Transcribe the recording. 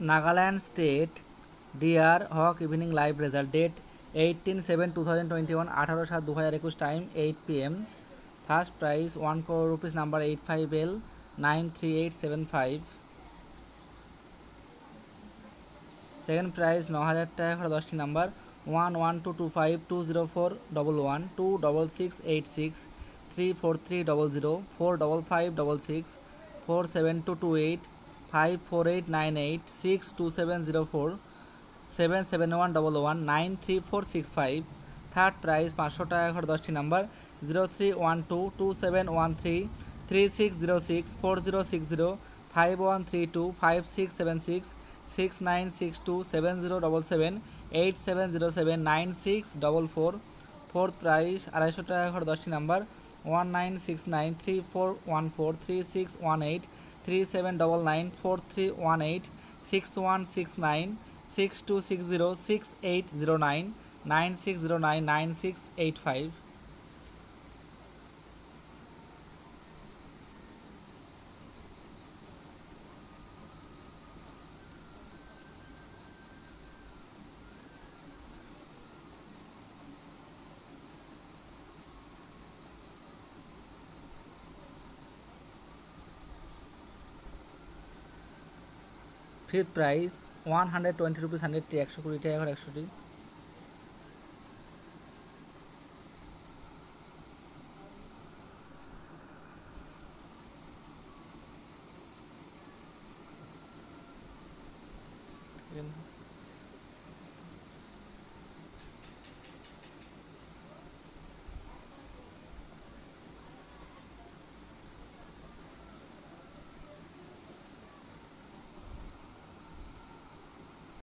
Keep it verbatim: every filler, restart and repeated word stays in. Nagaland state dear हक evening live result date अठारह seven two thousand twenty one अठारह सात दो हज़ार एकुश टाइम आठ P M first price one crore rupees number eight five L nine three eight seven five second prize नौ हज़ार टाइम दस T number one one two two five two zero four double one two double six eight six three four three double zero four double five double six four seven two two eight five four eight nine eight six two seven zero four seven seven one double one nine three four six five third prize पाँच सौ time दस T number zero three one two two seven one three three six zero six four zero six zero five one three two five six seven six six nine six two seven zero double seven eight seven zero seven nine six double four fourth prize अढ़ाई सौ time घर दस T number one nine six nine three four one four three six one eight three seven double nine four three one eight six one six nine six two six zero six eight zero nine nine six zero nine nine six eight five fifth price one hundred टोटी rupees hundred T एकशो कूड़ी time एकशो टी Thank you.